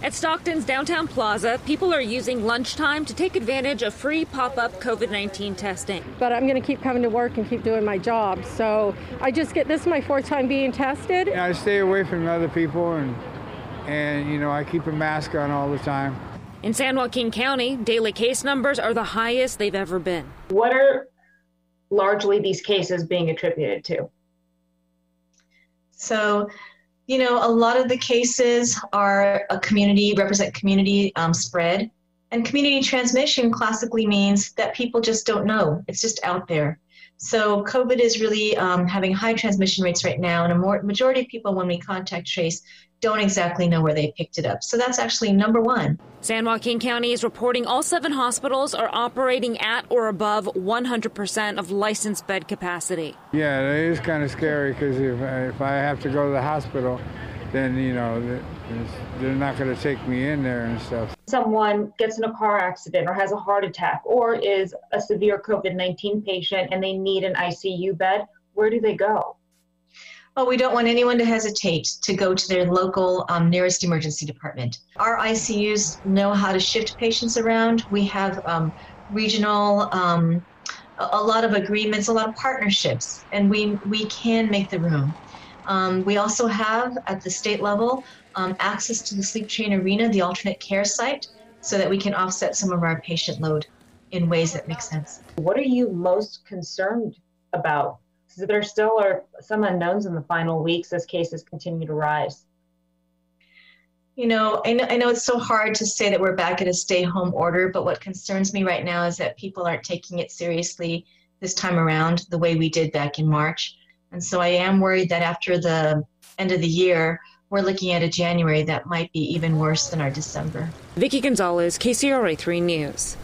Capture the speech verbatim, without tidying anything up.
At Stockton's downtown plaza, people are using lunchtime to take advantage of free pop-up COVID nineteen testing. But I'm going to keep coming to work and keep doing my job. So I just get this my fourth time being tested. Yeah, I stay away from other people and, and, you know, I keep a mask on all the time. In San Joaquin County, daily case numbers are the highest they've ever been. What are largely these cases being attributed to? So, you know, a lot of the cases are a community, represent community um, spread. And community transmission classically means that people just don't know. It's just out there. So COVID is really um, having high transmission rates right now. And a more, majority of people, when we contact trace, don't exactly know where they picked it up. So that's actually number one. San Joaquin County is reporting all seven hospitals are operating at or above one hundred percent of licensed bed capacity. Yeah, it is kind of scary because if, if I have to go to the hospital, then, you know, they're not going to take me in there and stuff. Someone gets in a car accident or has a heart attack or is a severe COVID nineteen patient and they need an I C U bed, where do they go? Well, we don't want anyone to hesitate to go to their local um, nearest emergency department. Our I C Us know how to shift patients around. We have um, regional, um, a lot of agreements, a lot of partnerships, and we, we can make the room. Um, we also have, at the state level, um, access to the sleep train arena, the alternate care site, so that we can offset some of our patient load in ways that make sense. What are you most concerned about? Because there still are some unknowns in the final weeks as cases continue to rise. You know, I know, I know it's so hard to say that we're back at a stay-home order, but what concerns me right now is that people aren't taking it seriously this time around the way we did back in March. And so I am worried that after the end of the year, we're looking at a January that might be even worse than our December. Vicky Gonzalez, K C R A three News.